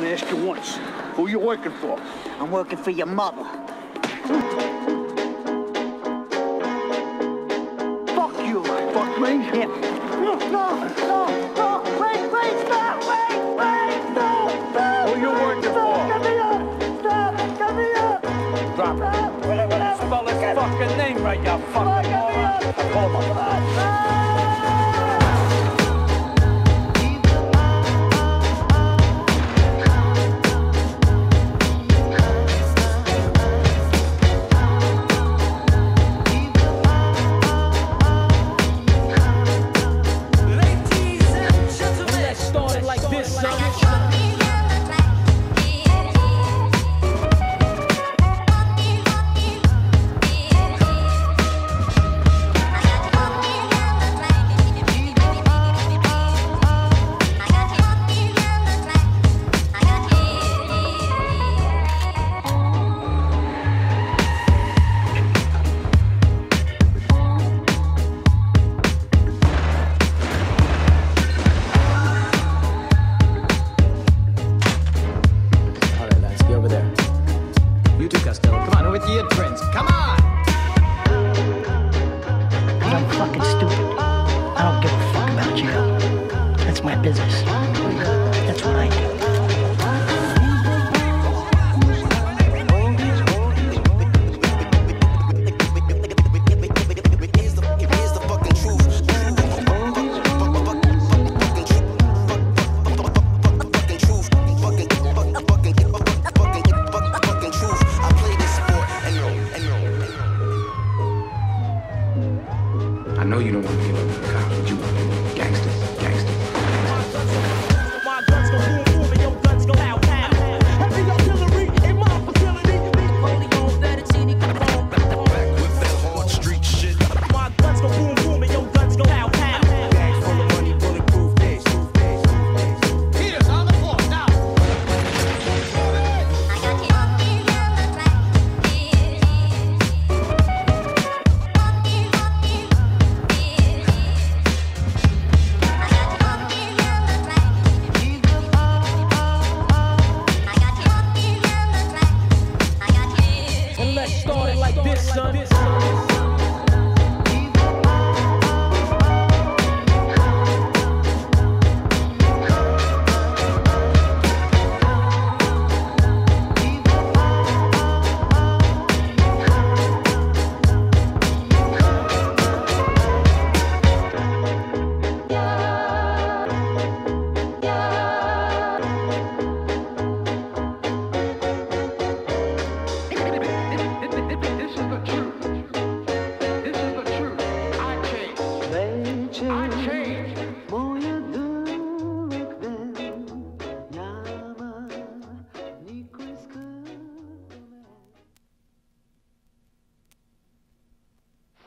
going to ask you once, who you working for? I'm working for your mother. Fuck you. Fuck me? Yeah. No, no, no, no, wait, wait, stop, wait, wait, stop, stop. Who you working for? Come here, stop, come here. Drop it. Whatever. Spell his fucking name right, you fucking moron. I call my father.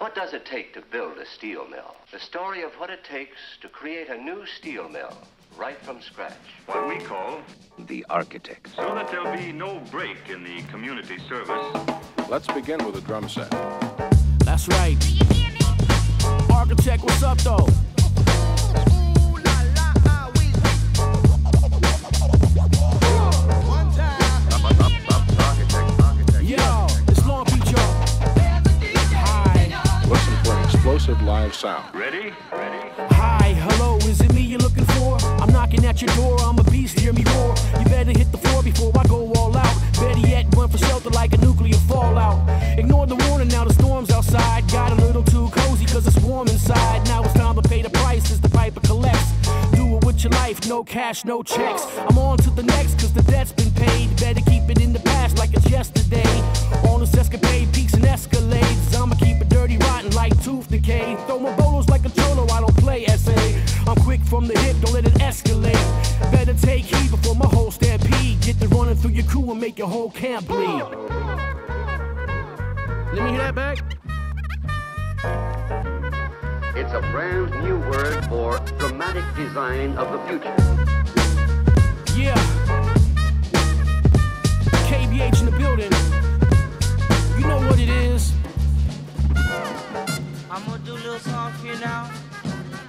What does it take to build a steel mill? The story of what it takes to create a new steel mill right from scratch. What we call The Architect. So that there'll be no break in the community service. Let's begin with a drum set. That's right. Do you hear me? Architect, what's up though? Live sound. Ready? Ready? Hi, hello, is it me you're looking for? I'm knocking at your door, I'm a beast, hear me roar. You better hit the floor before I go all out. Better yet, run for shelter like a nuclear fallout. Ignore the warning, now the storm's outside. Got a little too cozy cause it's warm inside. Now it's time to pay the price as the piper collects. Do it with your life, no cash, no checks. I'm on to the next cause the debt's been paid. Better keep it in the past like it's yesterday. On this escapade, peaks and escalades. I'ma keep it dirty, rotten like tooth decay. Throw my bolos like a cholo, I don't play SA. I'm quick from the hip, don't let it escalate. Better take heed before my whole stampede. Get the running through your crew and make your whole camp bleed. Let me hear that back. It's a brand new word for dramatic design of the future. Yeah. KBH in the building. You know what it is. I'm gonna do a little song for you now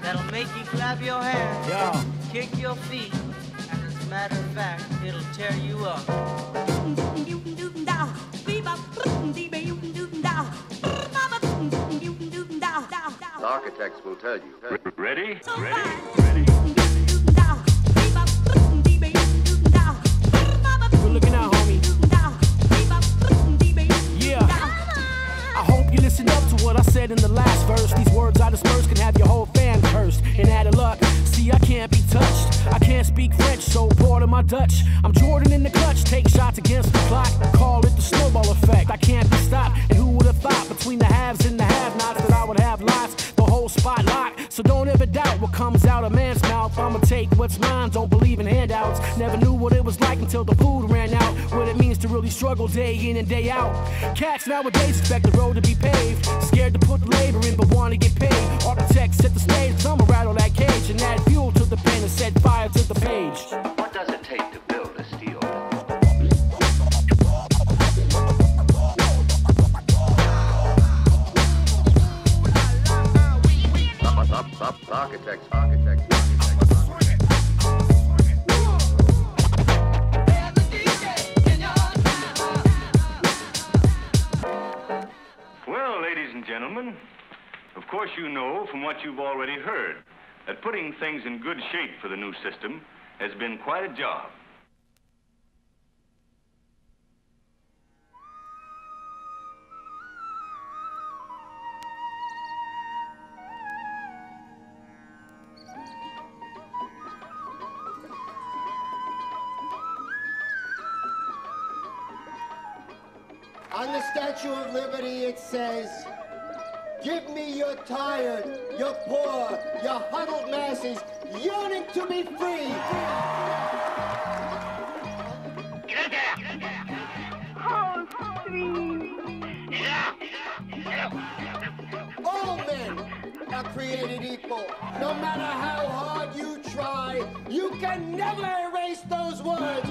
that'll make you clap your hands, yeah. Kick your feet, and as a matter of fact, it'll tear you up. The architects will tell you. Ready? So ready? Good looking out, homie. Yeah. I hope you listen up to what I said in the last verse. These words I dispersed can have your whole fan cursed. And out of luck, see, I can't be touched. I can't speak French, so pardon my Dutch. I'm Jordan in the clutch, take shots against the clock. Call it the snowball effect. I can't be stopped. And who would have thought between the haves and the have-nots that I would have lots? The whole spot locked. So don't ever doubt what comes out of man's mouth. I'ma take what's mine, don't believe in handouts. Never knew what it was like until the food ran out. What it means to really struggle day in and day out. Cats nowadays expect the road to be paved. Scared to put the labor in but wanna get paid. Architects set the stage, I'ma rattle that cage and add fuel to the pen and set fire to the page. What does it take to build a steel? Well, ladies and gentlemen, of course you know from what you've already heard that putting things in good shape for the new system has been quite a job. On the Statue of Liberty, it says, "Give me your tired, your poor, your huddled masses yearning to be free." Oh, free. All men are created equal. No matter how hard you try, you can never erase those words.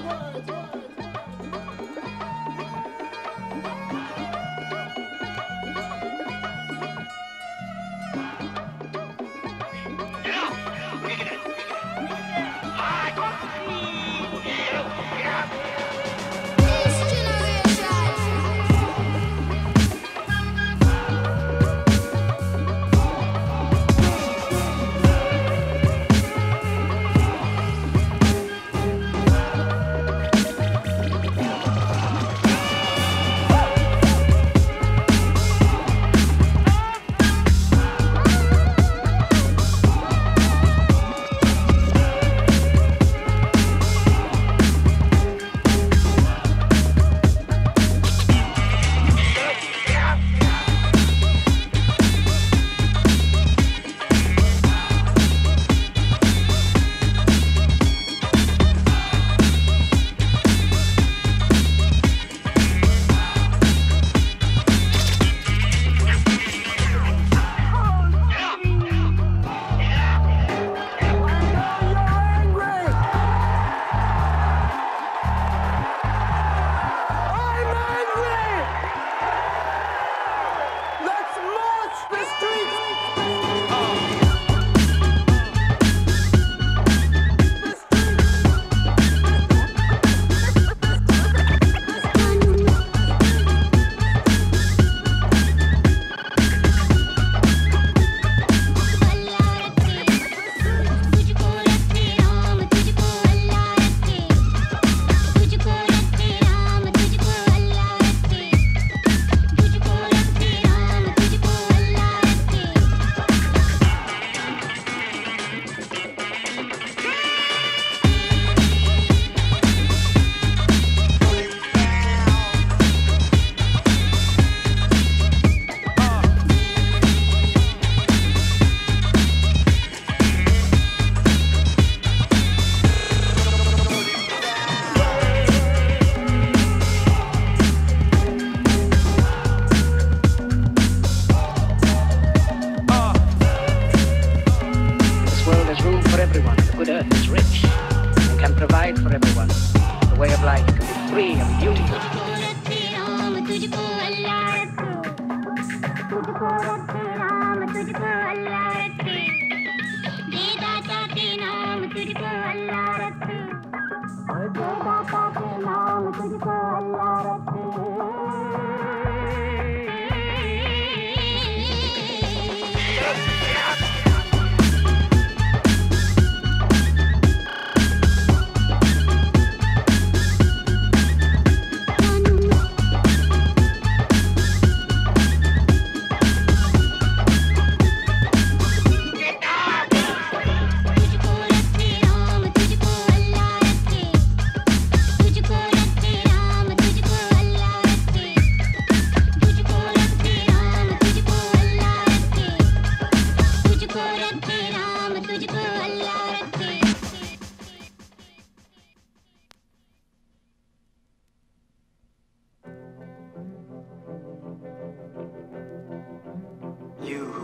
The good earth is rich and can provide for everyone. The way of life can be free and beautiful. I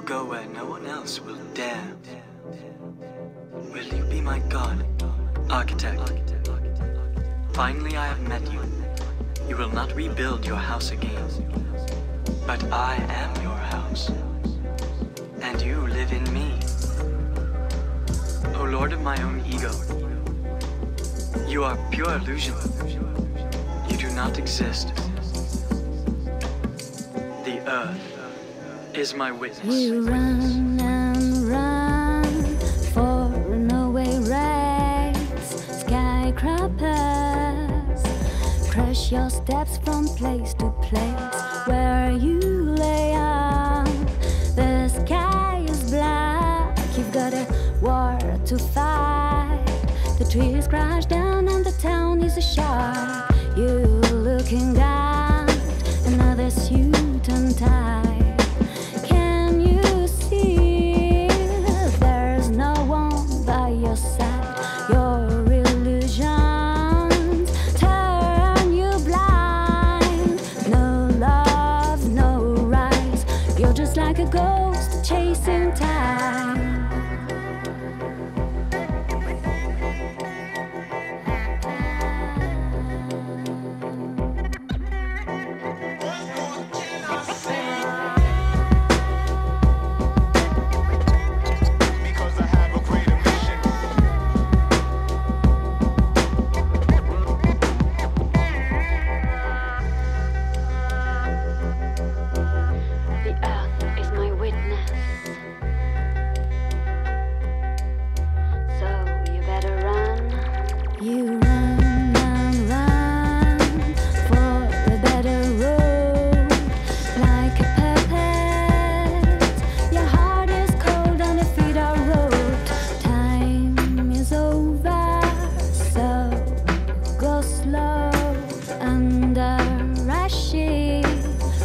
Go where no one else will dare. Will you be my god, architect? Finally I have met you. You will not rebuild your house again. But I am your house, and you live in me. O Lord of my own ego, you are pure illusion. You do not exist. The earth is my witness. We run and run for runaway race. Skyscrapers crush your steps from place to place. Where you lay on, the sky is black. You've got a war to fight. The trees crash down and the town is a shard. You looking down, another suit untied. Like a ghost chasing time.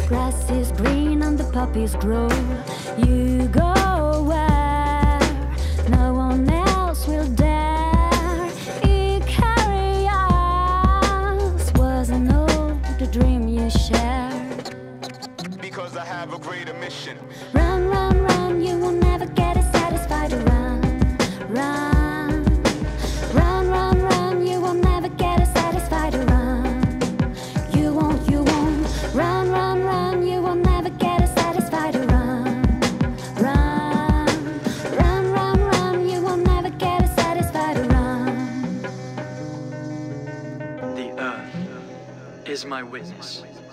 Grass is green and the poppies grow. You go where no one else will dare. Icarus was an old dream you shared. Because I have a greater mission. Run, run, run, you will never get it satisfied. Run, run. Is my witness.